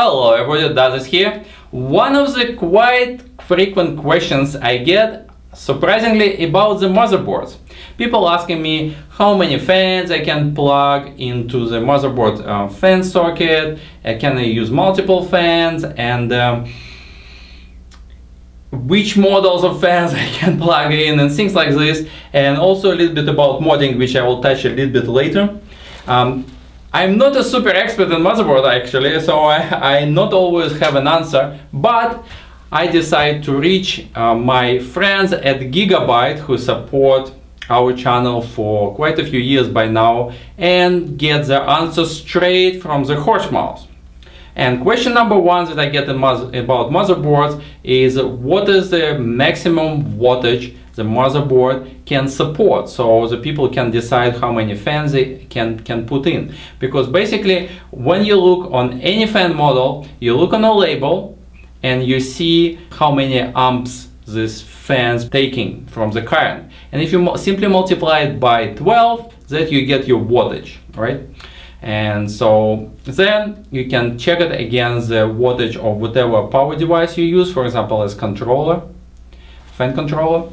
Hello everybody, Dazis here. One of the quite frequent questions I get, surprisingly, about the motherboards. People asking me how many fans I can plug into the motherboard fan socket, can I use multiple fans, and which models of fans I can plug in and things like this, and also a little bit about modding, which I will touch a little bit later. I'm not a super expert in motherboard actually, so I not always have an answer, but I decide to reach my friends at Gigabyte who support our channel for quite a few years by now and get their answers straight from the horse mouth. And question number one that I get about motherboards is what is the maximum wattage the motherboard can support, so the people can decide how many fans they can put in. Because basically when you look on any fan model, you look on a label and you see how many amps this fan's taking from the current. And if you simply multiply it by 12, that you get your wattage, right? And so then you can check it against the wattage of whatever power device you use, for example as controller, fan controller,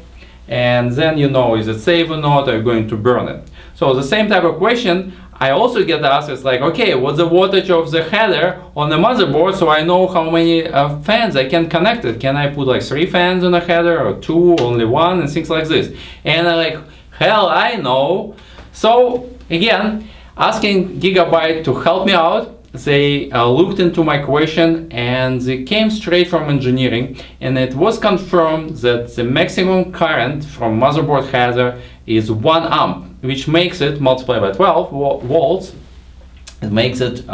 and then you know is it safe or not, are you going to burn it. So the same type of question I also get asked, it's like, okay, what's the wattage of the header on the motherboard so I know how many fans I can connect it. Can I put like 3 fans on a header or 2, only 1, and things like this. And I'm like, hell I know. So again, asking Gigabyte to help me out, they looked into my question and they came straight from engineering, and it was confirmed that the maximum current from motherboard header is 1 amp, which makes it, multiplied by 12 volts, it makes it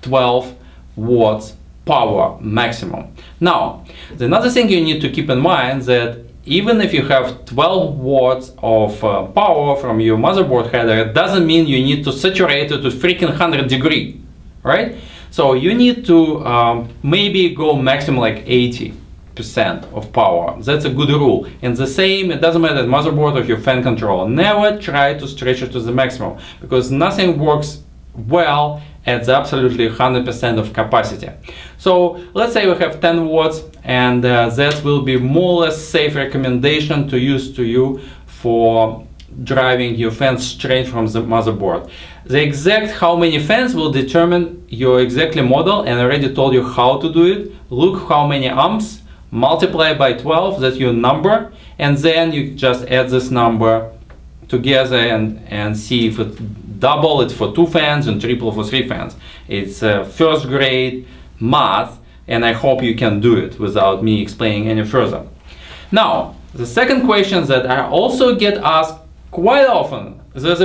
12 watts power maximum. Now, another thing you need to keep in mind that even if you have 12 watts of power from your motherboard header, it doesn't mean you need to saturate it to freaking 100 degrees, right? So you need to maybe go maximum like 80% of power. That's a good rule. And the same, it doesn't matter motherboard or your fan controller. Never try to stretch it to the maximum because nothing works well at the absolutely 100% of capacity. So let's say we have 10 watts and that will be more or less safe recommendation to use to you for driving your fans straight from the motherboard. The exact how many fans will determine your exactly model, and I already told you how to do it. Look how many amps, multiply by 12, that's your number, and then you just add this number together and see if it double it for 2 fans and triple for 3 fans. It's first grade math, and I hope you can do it without me explaining any further. Now, the second question that I also get asked quite often, there's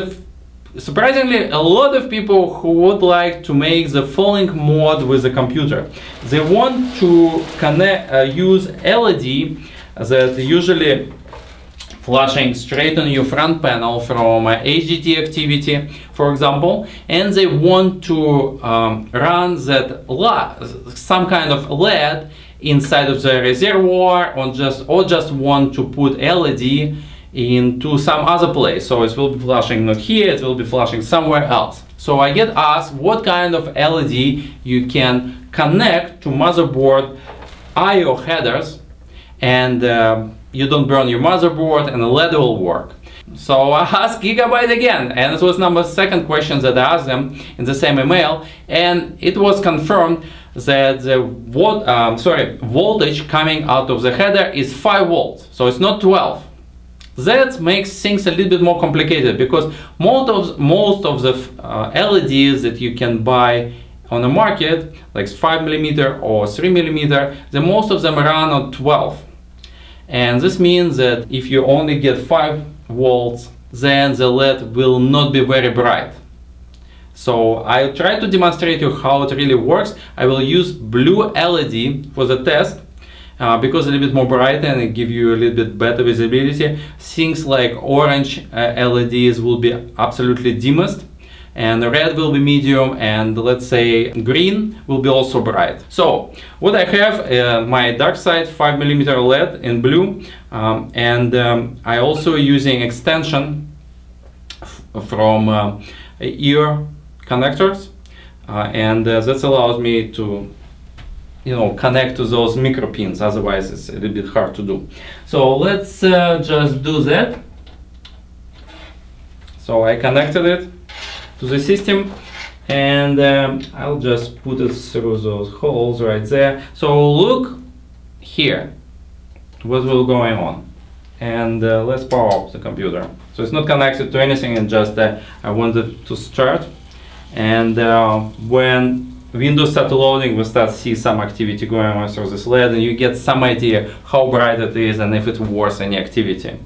surprisingly a lot of people who would like to make the following mod with the computer. They want to connect, use LED that usually flashing straight on your front panel from HDT activity, for example, and they want to run that some kind of LED inside of the reservoir, or just want to put LED into some other place. So it will be flashing not here, it will be flashing somewhere else. So I get asked what kind of LED you can connect to motherboard I/O headers and you don't burn your motherboard and the LED will work. So I asked Gigabyte again, and it was number second question that I asked them in the same email, and it was confirmed that the voltage coming out of the header is 5 volts, so it's not 12. That makes things a little bit more complicated because most of the LEDs that you can buy on the market, like 5 millimeter or 3 millimeter, the most of them run on 12. And this means that if you only get 5 volts, then the LED will not be very bright. So I try to demonstrate you how it really works. I will use blue LED for the test because a little bit more bright and it gives you a little bit better visibility. Things like orange LEDs will be absolutely dimmest, and red will be medium, and let's say green will be also bright. So what I have, my dark side 5 millimeter LED in blue, I also using extension from ear connectors and that allows me to connect to those micro pins. Otherwise it's a little bit hard to do. So let's just do that. So I connected it to the system, and I'll just put it through those holes right there. So look here what will going on, and let's power up the computer. So it's not connected to anything, and just I wanted to start, and when Windows start loading, we start see some activity going on through this LED, and you get some idea how bright it is and if it worth any activity.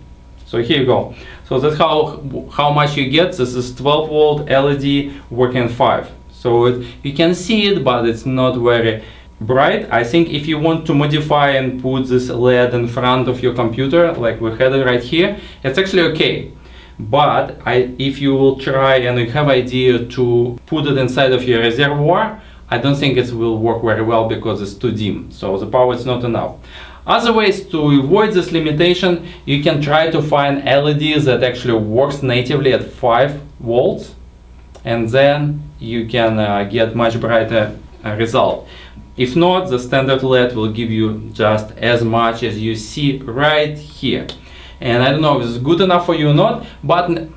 So here you go. So that's how much you get. This is 12 volt LED working 5. So you can see it, but it's not very bright. I think if you want to modify and put this LED in front of your computer, like we had it right here, it's actually okay. But if you will try and you have idea to put it inside of your reservoir, I don't think it will work very well because it's too dim. So the power is not enough. Other ways to avoid this limitation, you can try to find LEDs that actually works natively at 5 volts, and then you can get much brighter result. If not, the standard LED will give you just as much as you see right here. And I don't know if it's good enough for you or not, but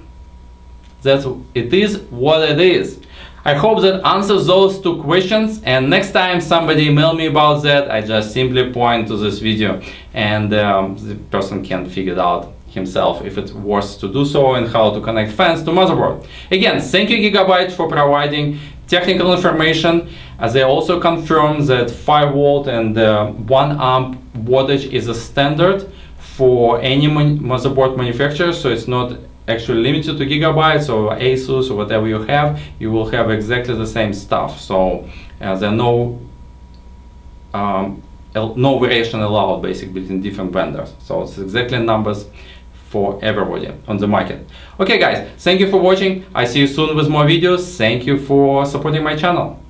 that's it is what it is. I hope that answers those two questions, and next time somebody email me about that, I just simply point to this video, and the person can figure it out himself if it's worth to do so, and how to connect fans to motherboard. Again, thank you Gigabyte for providing technical information. As they also confirm that 5 volt and 1 amp wattage is a standard for any motherboard manufacturer, so it's not actually limited to Gigabyte or ASUS or whatever you will have exactly the same stuff. So there are no variation allowed basically between different vendors. So it's exactly numbers for everybody on the market. Okay guys, thank you for watching. I see you soon with more videos. Thank you for supporting my channel.